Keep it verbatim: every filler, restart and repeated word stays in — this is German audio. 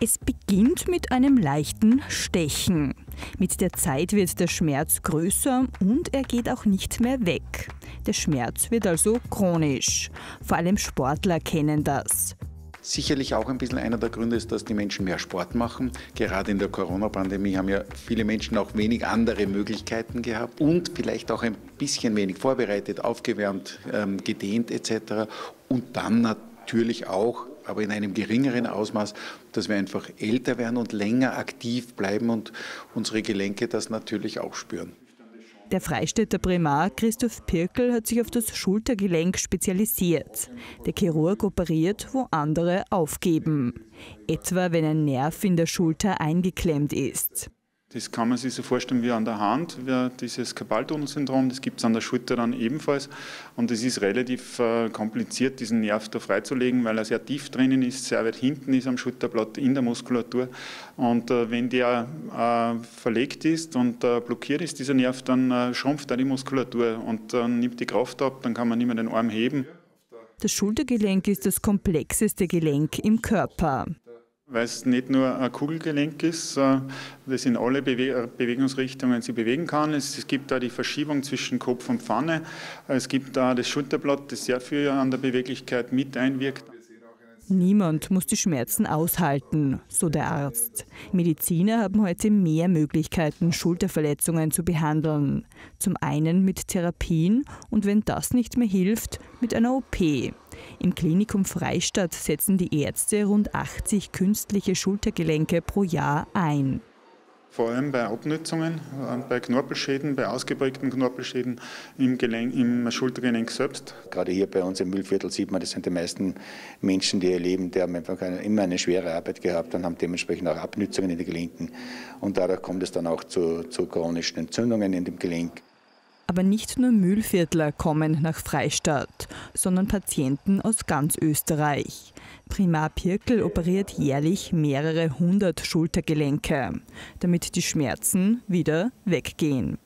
Es beginnt mit einem leichten Stechen. Mit der Zeit wird der Schmerz größer und er geht auch nicht mehr weg. Der Schmerz wird also chronisch. Vor allem Sportler kennen das. Sicherlich auch ein bisschen einer der Gründe ist, dass die Menschen mehr Sport machen. Gerade in der Corona-Pandemie haben ja viele Menschen auch wenig andere Möglichkeiten gehabt und vielleicht auch ein bisschen wenig vorbereitet, aufgewärmt, ähm, gedehnt et cetera. Und dann natürlich auch, aber in einem geringeren Ausmaß, dass wir einfach älter werden und länger aktiv bleiben und unsere Gelenke das natürlich auch spüren. Der Freistädter Primar Christoph Pirkl hat sich auf das Schultergelenk spezialisiert. Der Chirurg operiert, wo andere aufgeben. Etwa wenn ein Nerv in der Schulter eingeklemmt ist. Das kann man sich so vorstellen wie an der Hand, dieses Karpaltunnel-Syndrom, das gibt es an der Schulter dann ebenfalls. Und es ist relativ äh, kompliziert, diesen Nerv da freizulegen, weil er sehr tief drinnen ist, sehr weit hinten ist am Schulterblatt in der Muskulatur. Und äh, wenn der äh, verlegt ist und äh, blockiert ist, dieser Nerv, dann äh, schrumpft da die Muskulatur und dann äh, nimmt die Kraft ab, dann kann man nicht mehr den Arm heben. Das Schultergelenk ist das komplexeste Gelenk im Körper. Weil es nicht nur ein Kugelgelenk ist, das in alle Bewe Bewegungsrichtungen sich bewegen kann. Es gibt da die Verschiebung zwischen Kopf und Pfanne. Es gibt da das Schulterblatt, das sehr viel an der Beweglichkeit mit einwirkt. Niemand muss die Schmerzen aushalten, so der Arzt. Mediziner haben heute mehr Möglichkeiten, Schulterverletzungen zu behandeln. Zum einen mit Therapien und wenn das nicht mehr hilft, mit einer O P. Im Klinikum Freistadt setzen die Ärzte rund achtzig künstliche Schultergelenke pro Jahr ein. Vor allem bei Abnutzungen, bei Knorpelschäden, bei ausgeprägten Knorpelschäden im, Gelenk, im Schultergelenk selbst. Gerade hier bei uns im Mühlviertel sieht man, das sind die meisten Menschen, die hier leben, die haben einfach immer eine schwere Arbeit gehabt und haben dementsprechend auch Abnutzungen in den Gelenken. Und dadurch kommt es dann auch zu, zu chronischen Entzündungen in dem Gelenk. Aber nicht nur Mühlviertler kommen nach Freistadt, sondern Patienten aus ganz Österreich. Primar Pirkl operiert jährlich mehrere hundert Schultergelenke, damit die Schmerzen wieder weggehen.